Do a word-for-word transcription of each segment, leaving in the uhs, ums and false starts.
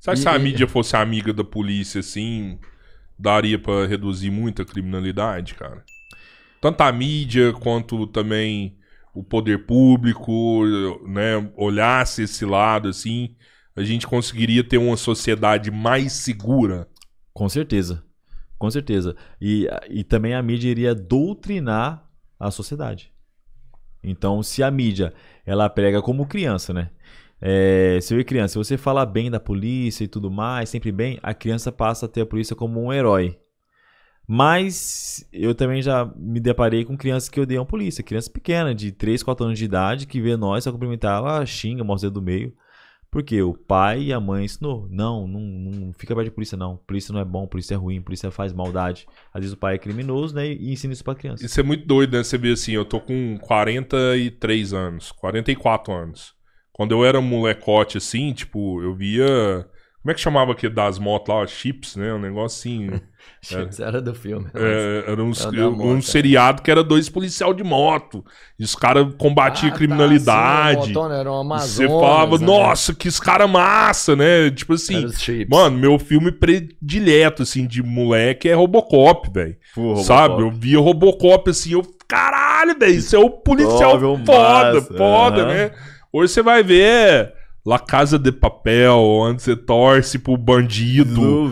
Sabe e... se a mídia fosse amiga da polícia, assim, daria pra reduzir muito a criminalidade, cara? Tanto a mídia quanto também o poder público, né, olhasse esse lado, assim, a gente conseguiria ter uma sociedade mais segura. Com certeza, com certeza. E, e também a mídia iria doutrinar a sociedade. Então, se a mídia, ela prega como criança, né? É, se eu e criança, se você falar bem da polícia e tudo mais, sempre bem, a criança passa a ter a polícia como um herói. Mas eu também já me deparei com crianças que odeiam a polícia. Criança pequena, de três, quatro anos de idade, que vê nós, só cumprimentar, ela xinga, mostra o dedo do meio. Porque o pai e a mãe ensinou. Não, não, não fica perto de polícia, não. Polícia não é bom, polícia é ruim, polícia faz maldade. Às vezes o pai é criminoso, né? E ensina isso pra criança. Isso é muito doido, né? Você vê assim, eu tô com quarenta e três anos, quarenta e quatro anos. Quando eu era molecote, assim, tipo, eu via... Como é que chamava aquele das motos lá? Chips, né? Um negócio assim... Chips era, era do filme. É, era uns, era moto, um seriado que era dois policial de moto. E os caras combatiam ah, criminalidade. Tá, assim, era um Amazonas, você falava, né? Nossa, que os caras massa, né? Tipo assim, mano, meu filme predileto, assim, de moleque é Robocop, velho. Sabe? Eu via Robocop, assim, eu... Caralho, velho, isso é o policial Pobre, foda, massa. foda, uhum. né? Hoje você vai ver... La Casa de Papel, onde você torce pro bandido,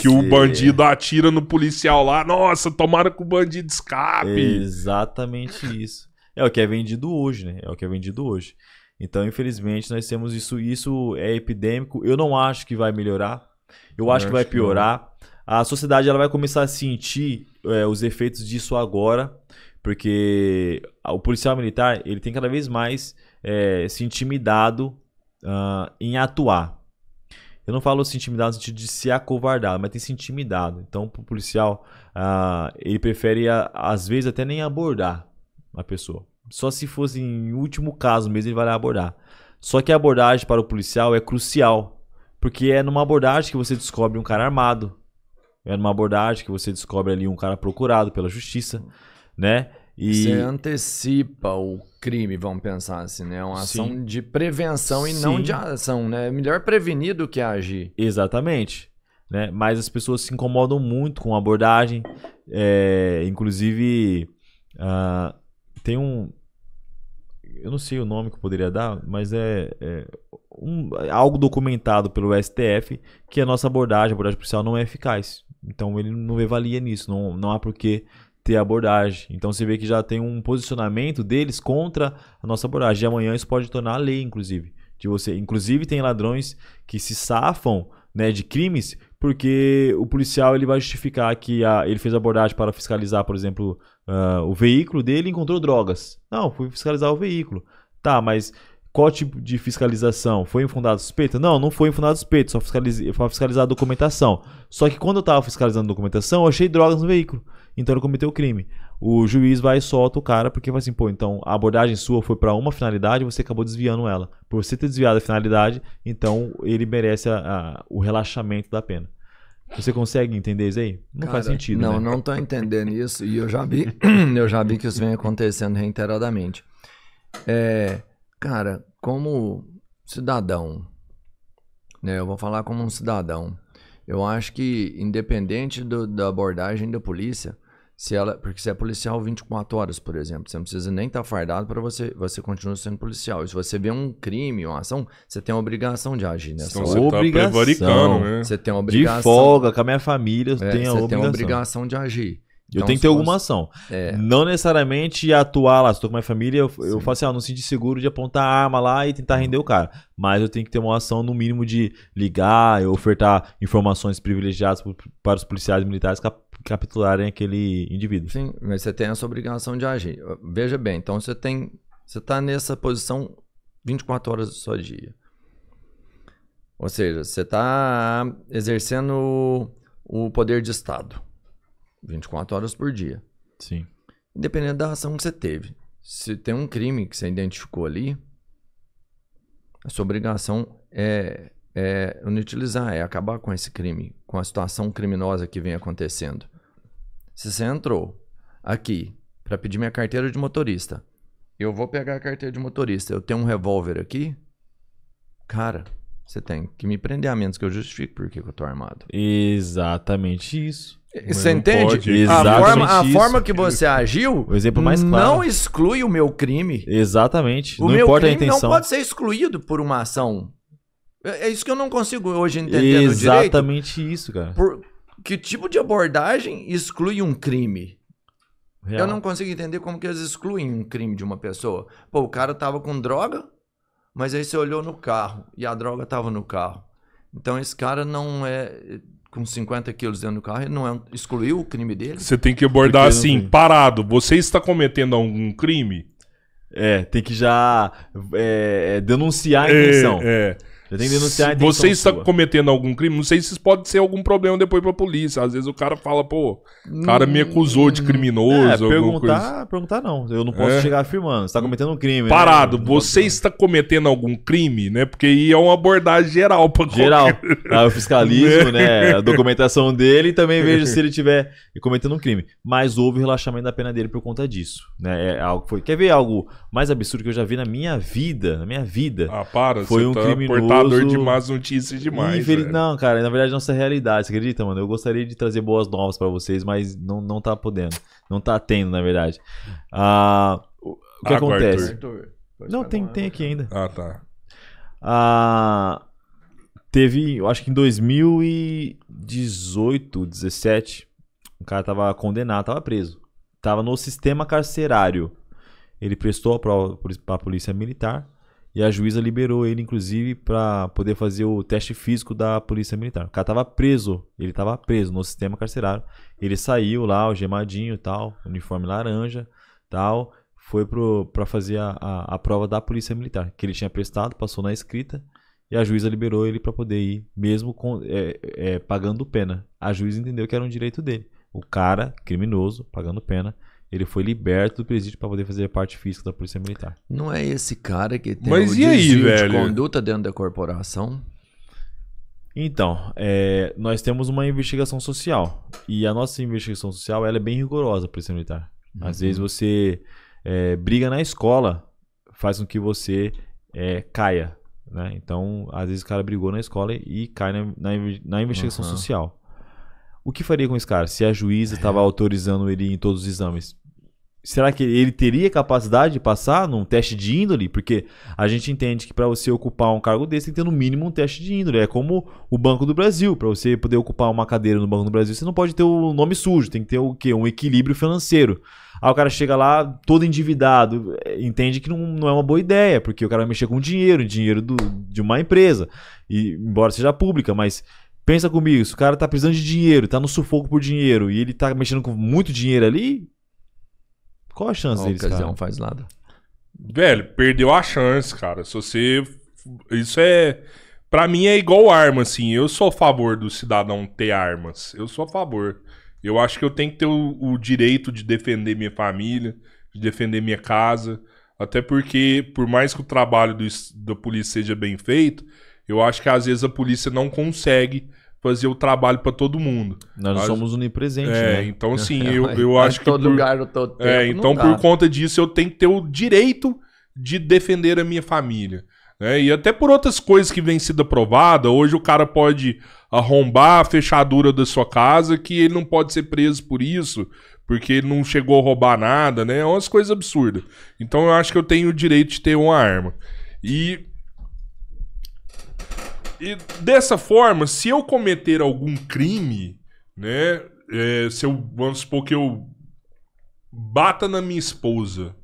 que o bandido atira no policial lá. Nossa, tomara que o bandido escape. É exatamente isso. É o que é vendido hoje, né? É o que é vendido hoje. Então, infelizmente, nós temos isso. Isso é epidêmico. Eu não acho que vai melhorar. Eu acho, acho que vai piorar. Que... A sociedade ela vai começar a sentir é, os efeitos disso agora, porque o policial militar ele tem cada vez mais é, se intimidado Uh, em atuar. Eu não falo se intimidado no sentido de se acovardar, mas tem se intimidado. Então o policial uh, ele prefere a, às vezes até nem abordar a pessoa. Só se fosse em último caso mesmo ele vai lá abordar. Só que a abordagem para o policial é crucial, porque é numa abordagem que você descobre um cara armado, é numa abordagem que você descobre ali um cara procurado pela justiça, né? E... Você antecipa o crime, vamos pensar assim, né? É uma ação Sim. de prevenção e Sim. não de ação, né? É melhor prevenir do que agir. Exatamente. Né? Mas as pessoas se incomodam muito com a abordagem. É, inclusive, uh, tem um... Eu não sei o nome que eu poderia dar, mas é, é um, algo documentado pelo S T F que a nossa abordagem, a abordagem policial, não é eficaz. Então, ele não avalia nisso. Não, não há porquê... ter abordagem. Então você vê que já tem um posicionamento deles contra a nossa abordagem. E amanhã isso pode tornar a lei, inclusive. De você. Inclusive tem ladrões que se safam, né, de crimes porque o policial ele vai justificar que a, ele fez abordagem para fiscalizar, por exemplo, uh, o veículo dele e encontrou drogas. Não, fui fiscalizar o veículo. Tá, mas qual tipo de fiscalização? Foi infundado suspeita? Não, não foi infundado suspeita, só fiscalizei, foi fiscalizar a documentação. Só que quando eu estava fiscalizando a documentação, eu achei drogas no veículo. Então ele cometeu o crime. O juiz vai e solta o cara porque vai assim, pô, então a abordagem sua foi para uma finalidade e você acabou desviando ela. Por você ter desviado a finalidade, então ele merece a, a, o relaxamento da pena. Você consegue entender isso aí? Não cara, faz sentido, Não, né? não tô entendendo isso e eu já vi, eu já vi que isso vem acontecendo reiteradamente. É, cara, como cidadão, né, eu vou falar como um cidadão, eu acho que independente do, da abordagem da polícia, se ela, porque se é policial vinte e quatro horas, por exemplo, você não precisa nem estar fardado para você, você continuar sendo policial. E se você vê um crime, uma ação, você tem a obrigação de agir nessa hora. Então você tá prevaricando, né? Você tem a obrigação. De folga, com a minha família, eu tenho a obrigação. Você tem a obrigação de agir. Eu então, tenho que ter alguma ação. É. Não necessariamente atuar lá. Se estou com minha família, eu, eu faço assim, ah, não sinto seguro de apontar a arma lá e tentar render o cara. Mas eu tenho que ter uma ação no mínimo de ligar, eu ofertar informações privilegiadas para os policiais militares capturarem aquele indivíduo. Sim, mas você tem essa obrigação de agir. Veja bem, então você tem, você está nessa posição vinte e quatro horas do seu dia. Ou seja, você está exercendo o poder de Estado. vinte e quatro horas por dia. Sim. Dependendo da ação que você teve. Se tem um crime que você identificou ali, a sua obrigação é, é inutilizar, é acabar com esse crime, com a situação criminosa que vem acontecendo. Se você entrou aqui para pedir minha carteira de motorista, eu vou pegar a carteira de motorista, eu tenho um revólver aqui, cara, Você tem que me prender a menos que eu justifique por que eu tô armado. Exatamente isso. Você entende? A forma, a forma que você agiu o exemplo mais claro. Não exclui o meu crime. Exatamente. O não meu importa crime a intenção. Não pode ser excluído por uma ação. É isso que eu não consigo hoje entender no direito. Exatamente isso, cara. Por, que tipo de abordagem exclui um crime? Real. Eu não consigo entender como que eles excluem um crime de uma pessoa. Pô, o cara tava com droga, mas aí você olhou no carro e a droga tava no carro. Então esse cara não é... com cinquenta quilos dentro do carro, ele não é, excluiu o crime dele. Você tem que abordar porque assim, parado. Você está cometendo algum crime? É, tem que já é, denunciar a intenção. É, é. Já tem que denunciar a intenção Você está sua. cometendo algum crime? Não sei se isso pode ser algum problema depois para a polícia. Às vezes o cara fala, pô, o cara me acusou de criminoso. É, perguntar, coisa. perguntar não. Eu não posso é. chegar afirmando. Você está cometendo um crime. Parado. Né? Você está cometendo algum crime, né? Porque aí é uma abordagem geral. Pra geral. Qualquer... Eu fiscalizo, né? A documentação dele e também vejo se ele estiver cometendo um crime. Mas houve relaxamento da pena dele por conta disso. Né? É algo foi... Quer ver algo mais absurdo que eu já vi na minha vida? Na minha vida. Ah, para. Foi você um tá criminoso. Portador de más notícias demais. Infeliz... Não, cara. Na verdade, nossa realidade. Você acredita, mano? Eu gostaria de trazer boas novas pra vocês, mas mas não, não tá podendo. Não tá tendo, na verdade. Ah, o que ah, acontece? Arthur. Não, tem, tem aqui ainda. Ah, tá. Ah, teve, eu acho que em dois mil e dezoito, dezessete, o cara tava condenado, tava preso. Tava no sistema carcerário. Ele prestou a prova pra polícia militar e a juíza liberou ele, inclusive, pra poder fazer o teste físico da polícia militar. O cara tava preso. Ele tava preso no sistema carcerário. Ele saiu lá, algemadinho e tal, uniforme laranja tal, foi pro, pra fazer a, a, a prova da polícia militar, que ele tinha prestado, passou na escrita, e a juíza liberou ele pra poder ir, mesmo com, é, é, pagando pena. A juíza entendeu que era um direito dele. O cara, criminoso, pagando pena, ele foi liberto do presídio pra poder fazer a parte física da polícia militar. Não é esse cara que tem Mas o e aí, velho? de conduta dentro da corporação? Então, é, nós temos uma investigação social. E a nossa investigação social ela é bem rigorosa, polícia militar. Uhum. Às vezes você é, briga na escola, faz com que você é, caia. Né? Então, às vezes o cara brigou na escola e cai na, na, na investigação uhum. social. O que faria com esse cara se a juíza estava autorizando ele em todos os exames? Será que ele teria capacidade de passar num teste de índole? Porque a gente entende que para você ocupar um cargo desse, tem que ter no mínimo um teste de índole. É como o Banco do Brasil. Para você poder ocupar uma cadeira no Banco do Brasil, você não pode ter o nome sujo. Tem que ter o quê? Um equilíbrio financeiro. Aí o cara chega lá todo endividado. Entende que não, não é uma boa ideia, porque o cara vai mexer com dinheiro, dinheiro do, de uma empresa. E, embora seja pública, mas... Pensa comigo, se o cara tá precisando de dinheiro, tá no sufoco por dinheiro, e ele tá mexendo com muito dinheiro ali... Qual a chance deles, cara? A ocasião faz nada. Velho, perdeu a chance, cara. Se você... Isso é... Pra mim é igual arma, assim. Eu sou a favor do cidadão ter armas. Eu sou a favor. Eu acho que eu tenho que ter o, o direito de defender minha família, de defender minha casa. Até porque, por mais que o trabalho do, da polícia seja bem feito, eu acho que às vezes a polícia não consegue fazer o trabalho para todo mundo. Nós Mas, somos unipresentes, é, né? Então, assim, eu, eu acho todo que... Por, lugar, todo tempo, é, então, dá. por conta disso, eu tenho que ter o direito de defender a minha família. Né? E até por outras coisas que vem sido aprovada, hoje o cara pode arrombar a fechadura da sua casa, que ele não pode ser preso por isso, porque ele não chegou a roubar nada, né? É umas coisas absurdas. Então, eu acho que eu tenho o direito de ter uma arma. E... E dessa forma, se eu cometer algum crime, né, é, se eu, vamos supor que eu bata na minha esposa,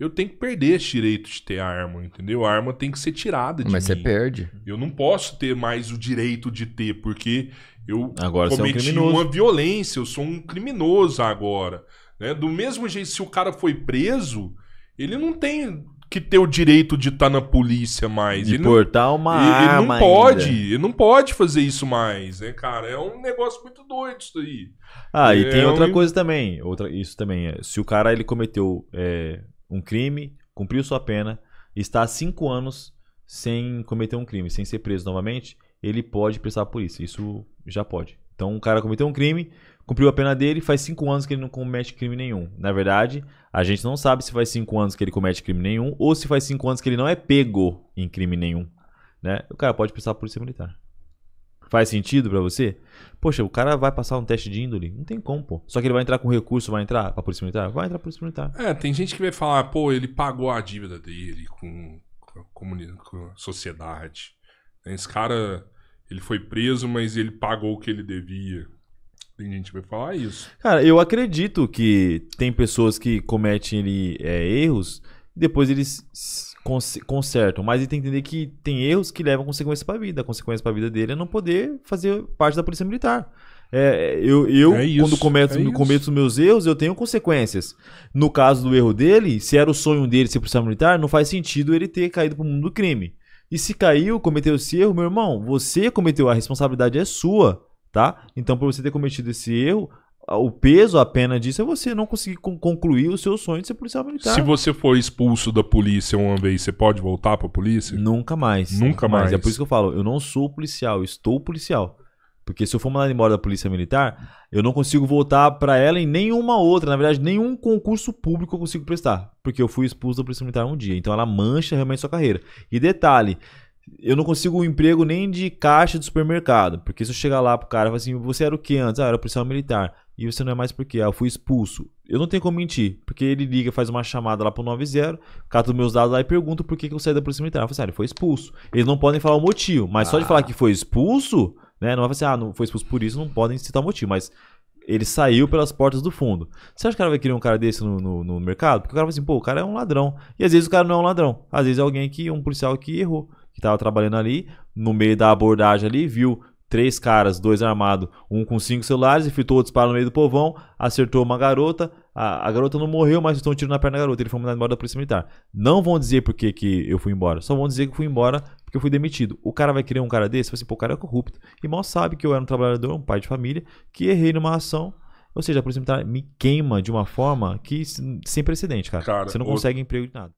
eu tenho que perder esse direito de ter arma, entendeu? A arma tem que ser tirada de Mas mim. Mas você perde. Eu não posso ter mais o direito de ter, porque eu agora cometi é um uma violência, eu sou um criminoso agora. Né? Do mesmo jeito, se o cara foi preso, ele não tem... que ter o direito de estar tá na polícia mais. De ele portar não, uma ele, arma ele não pode, ainda. Ele não pode fazer isso mais, né, cara? É um negócio muito doido isso aí. Ah, é, e tem é outra um... coisa também. Outra, isso também é, se o cara ele cometeu é, um crime, cumpriu sua pena, está há cinco anos sem cometer um crime, sem ser preso novamente, ele pode prestar a polícia. Isso já pode. Então, o cara cometeu um crime, cumpriu a pena dele, faz cinco anos que ele não comete crime nenhum. Na verdade, a gente não sabe se faz cinco anos que ele comete crime nenhum ou se faz cinco anos que ele não é pego em crime nenhum. né? O cara pode pensar polícia militar. Faz sentido pra você? Poxa, o cara vai passar um teste de índole? Não tem como, pô. Só que ele vai entrar com recurso, vai entrar pra polícia militar? Vai entrar pra polícia militar. É, tem gente que vai falar, pô, ele pagou a dívida dele com, com, a, comunidade, com a sociedade. Esse cara, ele foi preso, mas ele pagou o que ele devia. Tem gente que vai falar isso. Cara, eu acredito que tem pessoas que cometem ele, é, erros e depois eles consertam, mas ele tem que entender que tem erros que levam consequência para a vida. A consequência para a vida dele é não poder fazer parte da polícia militar. É, eu, eu é isso, quando cometo, é cometo os meus erros, eu tenho consequências. No caso do erro dele, se era o sonho dele ser policial militar, não faz sentido ele ter caído para o mundo do crime. E se caiu, cometeu esse erro, meu irmão, você cometeu, a responsabilidade é sua, tá? Então, por você ter cometido esse erro, o peso, a pena disso é você não conseguir concluir o seu sonho de ser policial militar. Se você for expulso da polícia uma vez, você pode voltar pra polícia? Nunca mais. Nunca mais. mais. É por isso que eu falo, eu não sou policial, eu estou policial. Porque se eu for mandado embora da polícia militar, eu não consigo voltar pra ela em nenhuma outra. Na verdade, nenhum concurso público eu consigo prestar. Porque eu fui expulso da polícia militar um dia. Então ela mancha realmente sua carreira. E detalhe, eu não consigo um emprego nem de caixa de supermercado. Porque se eu chegar lá pro cara e falar assim, você era o que antes? Ah, eu era policial militar. E você não é mais porque ah, eu fui expulso. Eu não tenho como mentir, porque ele liga, faz uma chamada lá pro noventa, cata os meus dados lá e pergunta por que, que eu saí da polícia militar. Eu falo assim, ah, ele foi expulso. Eles não podem falar o motivo, mas ah. só de falar que foi expulso, né? Não vai falar assim, ah, não foi expulso por isso, não podem citar o motivo, mas ele saiu pelas portas do fundo. Você acha que o cara vai querer um cara desse no, no, no mercado? Porque o cara vai assim, pô, o cara é um ladrão. E às vezes o cara não é um ladrão. Às vezes é alguém que, um policial que errou, que tava trabalhando ali, no meio da abordagem ali, viu três caras, dois armados, um com cinco celulares, efetuou o disparo no meio do povão, acertou uma garota, a, a garota não morreu, mas acertou um tiro na perna da garota, ele foi mandado embora da polícia militar. Não vão dizer por que que eu fui embora, só vão dizer que eu fui embora porque eu fui demitido. O cara vai querer um cara desse, vai assim, pô, o cara é corrupto, e mal sabe que eu era um trabalhador, um pai de família, que errei numa ação, ou seja, a polícia militar me queima de uma forma que sem precedente, cara. cara você não consegue outro... emprego de nada.